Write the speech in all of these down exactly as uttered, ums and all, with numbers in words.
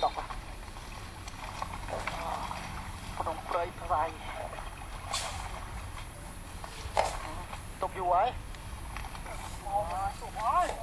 Hãy subscribe cho kênh Ghiền Mì Gõ để không bỏ lỡ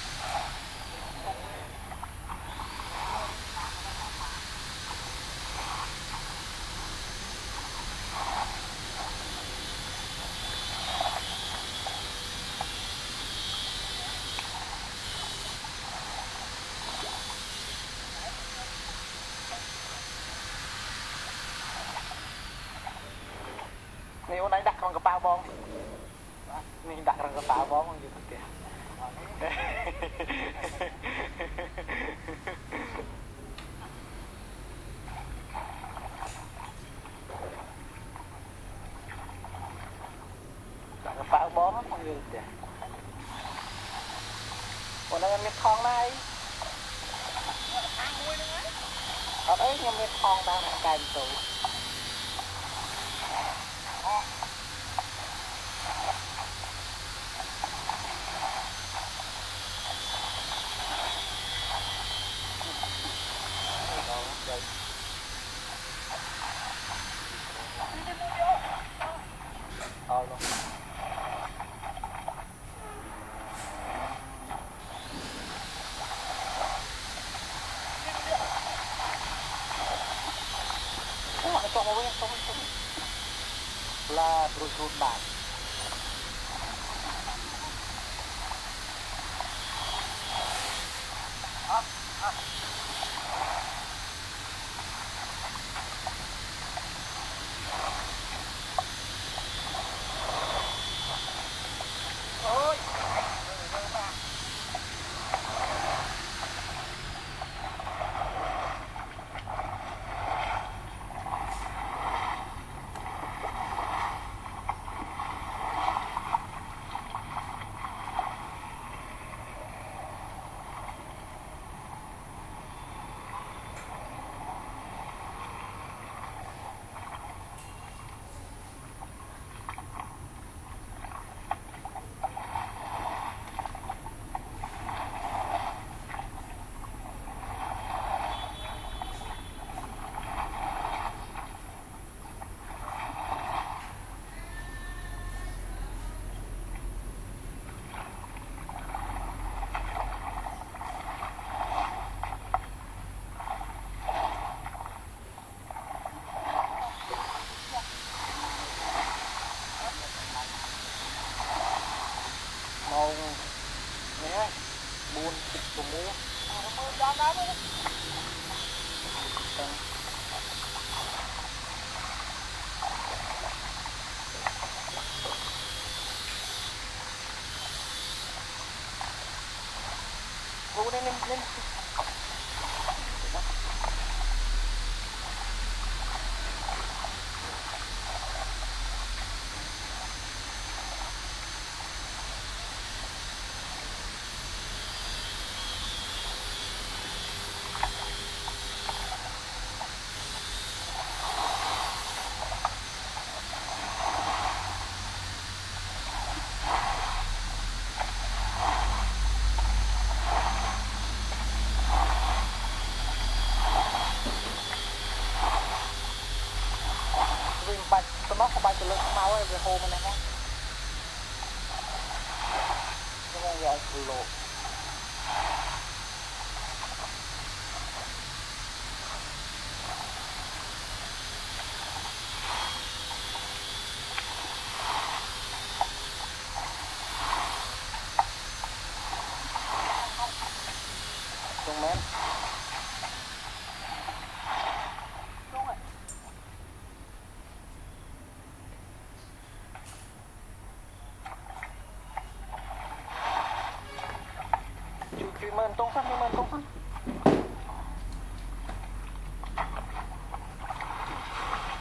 Tungsan, Miman, Tungsan.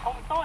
Không tôi.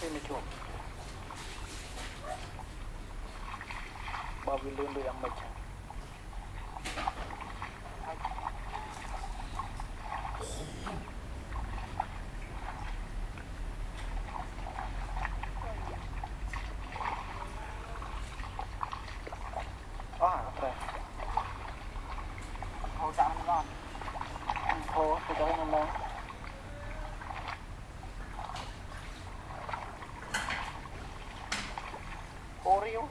Bên chuột bao nhiêu lương được mấy trăm à phải hồ tạm ngon hồ thì đấy nó ngon.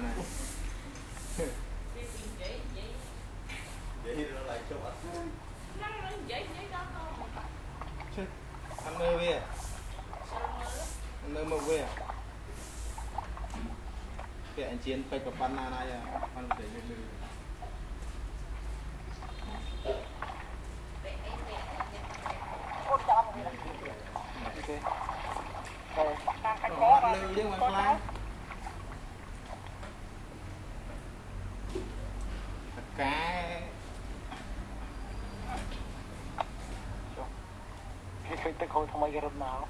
này. Vậy vậy vậy nó lại cho anh nó vậy vậy đó thôi anh mơ về anh mơ mơ về cái anh chiến phải có banana này à anh để lên lư con chó này ok rồi đang canh có rồi cái cái cái khối tham gia rất nào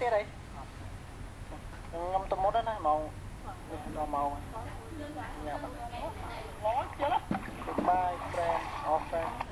thế đây ngâm tôm mốt đó nè màu màu màu nhà mình lói chưa lắm bye friend off friend